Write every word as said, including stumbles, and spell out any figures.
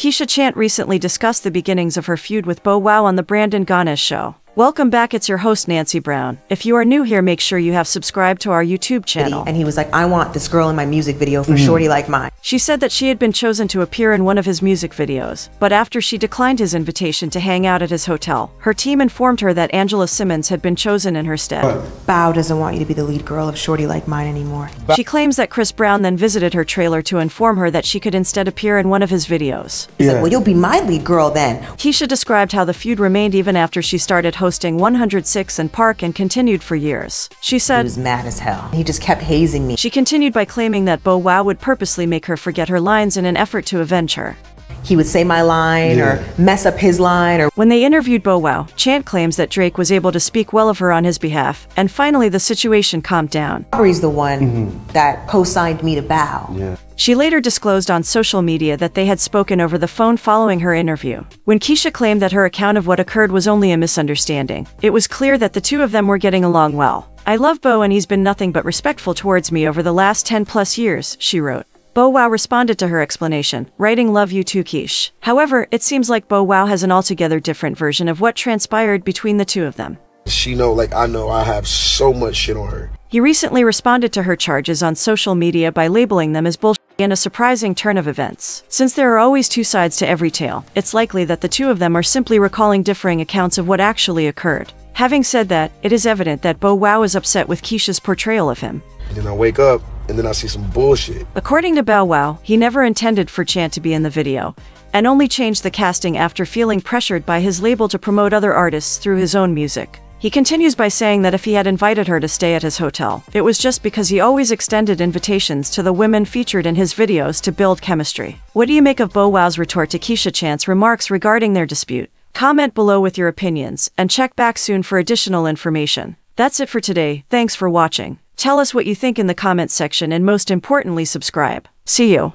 Keshia Chante recently discussed the beginnings of her feud with Bow Wow on The Brandon Gonez Show. Welcome back, it's your host Nancy Brown. If you are new here, make sure you have subscribed to our YouTube channel. And he was like, I want this girl in my music video for mm. Shorty Like Mine. She said that she had been chosen to appear in one of his music videos, but after she declined his invitation to hang out at his hotel, her team informed her that Angela Simmons had been chosen in her stead. What? Bow doesn't want you to be the lead girl of Shorty Like Mine anymore. Bow. She claims that Chris Brown then visited her trailer to inform her that she could instead appear in one of his videos. He yeah. said, well, you'll be my lead girl then. Keshia described how the feud remained even after she started hosting hosting one oh six and Park and continued for years. She said, he was mad as hell. He just kept hazing me. She continued by claiming that Bow Wow would purposely make her forget her lines in an effort to avenge her. He would say my line yeah. or mess up his line. Or when they interviewed Bow Wow, Chant claims that Drake was able to speak well of her on his behalf, and finally the situation calmed down. Aubrey's the one mm-hmm. that co-signed me to Bow. Yeah. She later disclosed on social media that they had spoken over the phone following her interview. When Keshia claimed that her account of what occurred was only a misunderstanding, it was clear that the two of them were getting along well. I love Bow and he's been nothing but respectful towards me over the last ten plus years, she wrote. Bow Wow responded to her explanation, writing love you too, Kesh. However, it seems like Bow Wow has an altogether different version of what transpired between the two of them. She know, like I know, I have so much shit on her. He recently responded to her charges on social media by labeling them as bullshit. In a surprising turn of events. Since there are always two sides to every tale, it's likely that the two of them are simply recalling differing accounts of what actually occurred. Having said that, it is evident that Bow Wow is upset with Keshia's portrayal of him. And then I wake up, and then I see some bullshit. According to Bow Wow, he never intended for Chant to be in the video, and only changed the casting after feeling pressured by his label to promote other artists through his own music. He continues by saying that if he had invited her to stay at his hotel, it was just because he always extended invitations to the women featured in his videos to build chemistry. What do you make of Bow Wow's retort to Keshia Chante's remarks regarding their dispute? Comment below with your opinions, and check back soon for additional information. That's it for today, thanks for watching. Tell us what you think in the comments section and most importantly subscribe. See you.